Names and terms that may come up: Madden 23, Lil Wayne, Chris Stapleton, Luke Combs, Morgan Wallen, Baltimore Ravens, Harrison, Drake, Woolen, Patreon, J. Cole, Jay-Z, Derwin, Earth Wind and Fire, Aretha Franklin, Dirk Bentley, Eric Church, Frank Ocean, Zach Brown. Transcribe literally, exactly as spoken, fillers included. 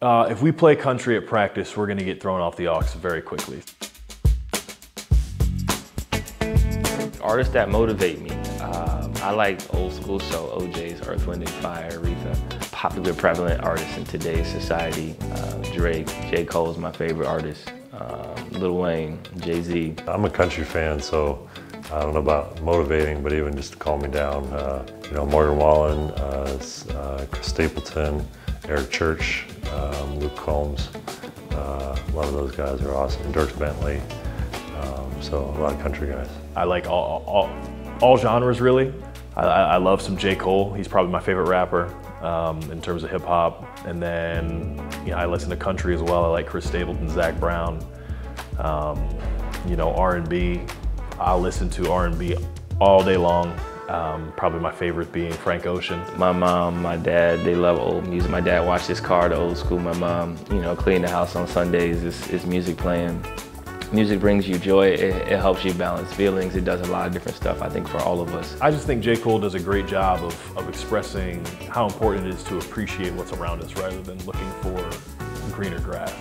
Uh, if we play country at practice, we're gonna get thrown off the aux very quickly. Artists that motivate me. Um, I like old school soul, O J's, Earth, Wind and Fire, Aretha. Popular, prevalent artists in today's society. Uh, Drake, J. Cole is my favorite artist. Uh, Lil Wayne, Jay-Z. I'm a country fan, so I don't know about motivating, but even just to calm me down. Uh, you know, Morgan Wallen, uh, uh, Chris Stapleton, Eric Church, um, Luke Combs. Uh, a lot of those guys are awesome. Dirk Bentley. Um, so a lot of country guys. I like all all, all genres really. I, I love some J. Cole. He's probably my favorite rapper um, in terms of hip hop. And then you know, I listen to country as well. I like Chris Stapleton, Zach Brown. Um, you know, R and B. I listen to R and B all day long. Um, probably my favorite being Frank Ocean. My mom, my dad, they love old music. My dad watched his car to old school. My mom, you know, cleaning the house on Sundays. It's, it's music playing. Music brings you joy, it, it helps you balance feelings, it does a lot of different stuff, I think, for all of us. I just think J. Cole does a great job of, of expressing how important it is to appreciate what's around us rather than looking for greener grass.